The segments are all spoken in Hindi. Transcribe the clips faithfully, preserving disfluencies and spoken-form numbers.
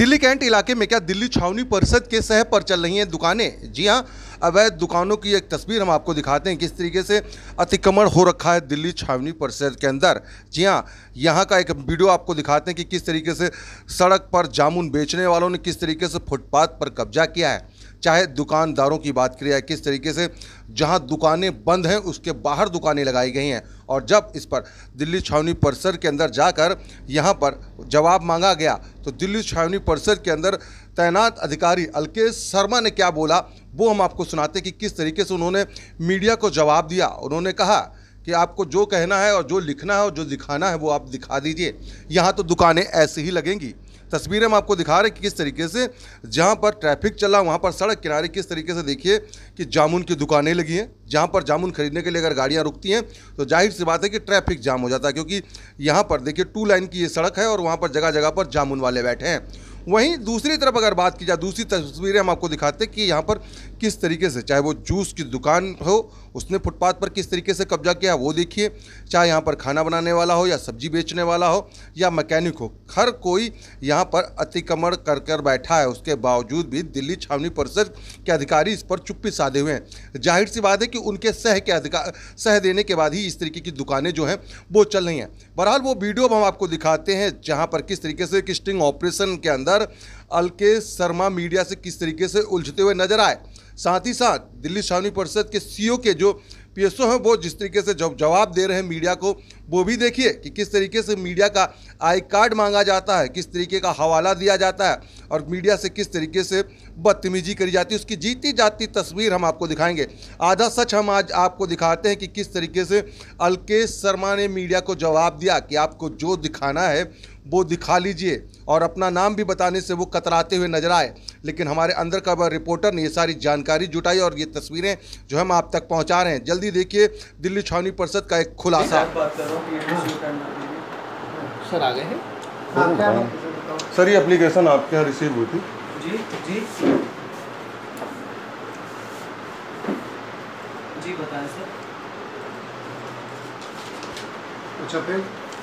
दिल्ली कैंट इलाके में क्या दिल्ली छावनी परिषद के सह पर चल रही हैं दुकानें? जी हाँ, अवैध दुकानों की एक तस्वीर हम आपको दिखाते हैं किस तरीके से अतिक्रमण हो रखा है दिल्ली छावनी परिषद के अंदर। जी हाँ, यहाँ का एक वीडियो आपको दिखाते हैं कि किस तरीके से सड़क पर जामुन बेचने वालों ने किस तरीके से फुटपाथ पर कब्जा किया है। चाहे दुकानदारों की बात करें या किस तरीके से जहाँ दुकानें बंद हैं उसके बाहर दुकानें लगाई गई हैं, और जब इस पर दिल्ली छावनी परिषद के अंदर जाकर यहाँ पर जवाब मांगा गया तो दिल्ली छावनी परिषद के अंदर तैनात अधिकारी अल्केश शर्मा ने क्या बोला वो हम आपको सुनाते हैं कि किस तरीके से उन्होंने मीडिया को जवाब दिया। उन्होंने कहा कि आपको जो कहना है और जो लिखना है और जो दिखाना है वो आप दिखा दीजिए, यहाँ तो दुकानें ऐसे ही लगेंगी। तस्वीरें हम आपको दिखा रहे हैं कि किस तरीके से जहाँ पर ट्रैफिक चला वहाँ पर सड़क किनारे किस तरीके से देखिए कि जामुन की दुकानें लगी हैं। जहाँ पर जामुन खरीदने के लिए अगर गाड़ियाँ रुकती हैं तो जाहिर सी बात है कि ट्रैफिक जाम हो जाता है, क्योंकि यहाँ पर देखिए टू लाइन की ये सड़क है और वहाँ पर जगह जगह पर जामुन वाले बैठे हैं। वहीं दूसरी तरफ अगर बात की जाए, दूसरी तस्वीरें हम आपको दिखाते हैं कि यहाँ पर किस तरीके से चाहे वो जूस की दुकान हो उसने फुटपाथ पर किस तरीके से कब्जा किया वो देखिए, चाहे यहाँ पर खाना बनाने वाला हो या सब्जी बेचने वाला हो या मैकेनिक हो, हर कोई यहाँ पर अतिक्रमण कर कर बैठा है। उसके बावजूद भी दिल्ली छावनी परिषद के अधिकारी इस पर चुप्पी साधे हुए हैं। जाहिर सी बात है कि उनके सह के अधिकार सह देने के बाद ही इस तरीके की दुकानें जो हैं वो चल रही हैं। बहरहाल वो वीडियो हम आपको दिखाते हैं जहाँ पर किस तरीके से एक स्टिंग ऑपरेशन के अंदर अल्केश शर्मा मीडिया से किस तरीके से उलझते हुए नजर आए। साथ ही साथ दिल्ली छावनी परिषद के सीईओ के जो पीएसओ हैं वो जिस तरीके से जब जवाब दे रहे हैं मीडिया को वो भी देखिए कि किस तरीके से मीडिया का आई कार्ड मांगा जाता है, किस तरीके का हवाला दिया जाता है और मीडिया से किस तरीके से बदतमीजी करी जाती है। उसकी जीती जाती तस्वीर हम आपको दिखाएंगे। आधा सच हम आज आपको दिखाते हैं कि किस तरीके से अल्केश शर्मा ने मीडिया को जवाब दिया कि आपको जो दिखाना है वो दिखा लीजिए, और अपना नाम भी बताने से वो कतराते हुए नजर आए। लेकिन हमारे अंदर का रिपोर्टर ने ये सारी जानकारी जुटाई और ये तस्वीरें जो हम आप तक पहुंचा रहे हैं। जल्दी देखिए दिल्ली छावनी परिषद का एक खुलासा। सर आ गए हैं सर, ये एप्लीकेशन आपके यहाँ रिसीव हुई थी? जी जी जी बताएं सर। अच्छा, फिर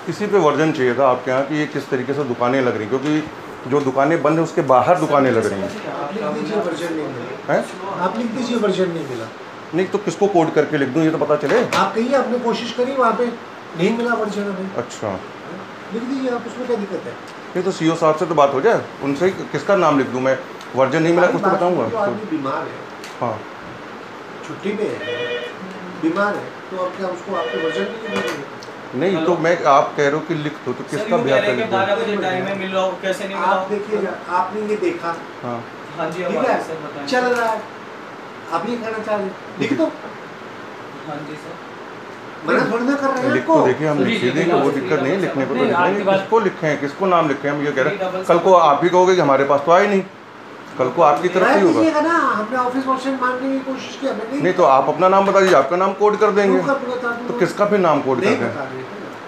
इसी पे वर्जन चाहिए था आपके यहाँ कि ये किस तरीके से दुकानें लग रही, क्योंकि जो दुकानें बंद है उसके बाहर दुकानें लग रही हैं। आप लिख दीजिए वर्जन नहीं मिला है, आप लिख दीजिए वर्जन नहीं मिला। नहीं तो किसको कोड करके लिख दूँ ये तो पता चले? आप कहिए आपने कोशिश करी, वहाँ पे नहीं मिला वर्जन अभी। अच्छा, लिख दीजिए आप, उसमें क्या दिक्कत है? नहीं तो सीईओ साहब से तो बात हो जाए, उनसे किसका नाम लिख दूँ मैं? वर्जन नहीं मिला कुछ तो बताऊँगा। बीमार है, हाँ छुट्टी पे है, बीमार है, तो आप क्या उसको आपके वर्जन नहीं मिलेगा? नहीं तो मैं आप कह रहे हो कि लिख दो तो किसका लिखे हैं किसको नाम लिखे? हम ये कह रहे हैं कल को आप भी कहोगे हमारे पास तो आए नहीं, कल को आपकी तरफ ही होगा ना। हमने ऑफिस ऑप्शन मांगने की कोशिश की, नहीं, नहीं तो आप अपना नाम बता दीजिए, आपका नाम कोड कर देंगे। तो किसका फिर नाम कोड कर देंगे?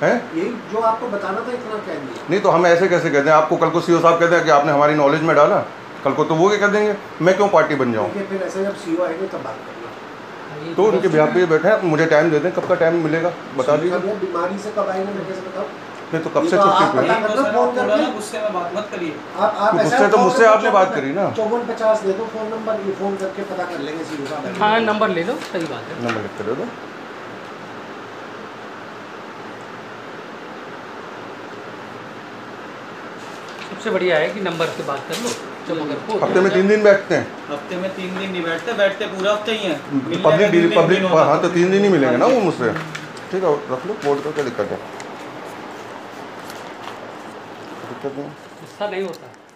हैं यही जो आपको बताना था इतना कह दिया। नहीं तो हम ऐसे कैसे कहते हैं आपको? कल को सीईओ साहब कहते हैं कि आपने हमारी नॉलेज में डाला, कल को तो वो क्या कह देंगे? मैं क्यों पार्टी बन जाऊँ? फिर ऐसे जब सीईओ आएंगे तब बात करेंगे। तो उनके बिहार पे बैठे हैं, मुझे टाइम दे दें, कब का टाइम मिलेगा बता दीजिए। बीमारी से कब आएंगे मैं कैसे बताऊँ? नहीं तो कब से छुट्टी? गुस्से तो मुझसे आपने बात करी ना। चौवन पचास ले दो फोन नंबर, ये फोन करके पता कर लेंगे सीधे साहब। हाँ नंबर ले लो, सही बात है, नंबर लिख कर दो। सबसे बढ़िया है कि नंबर से बात कर लो। हफ्ते में तीन दिन बैठते हैं? हफ्ते में तीन दिन नहीं बैठते, बैठते पूरा हफ्ते ही है पब्लिक पब्लिक। हाँ तो तीन दिन ही मिलेंगे ना वो मुझसे, ठीक है रख लो बोर्ड का, क्या दिक्कत है? ऐसा नहीं होता।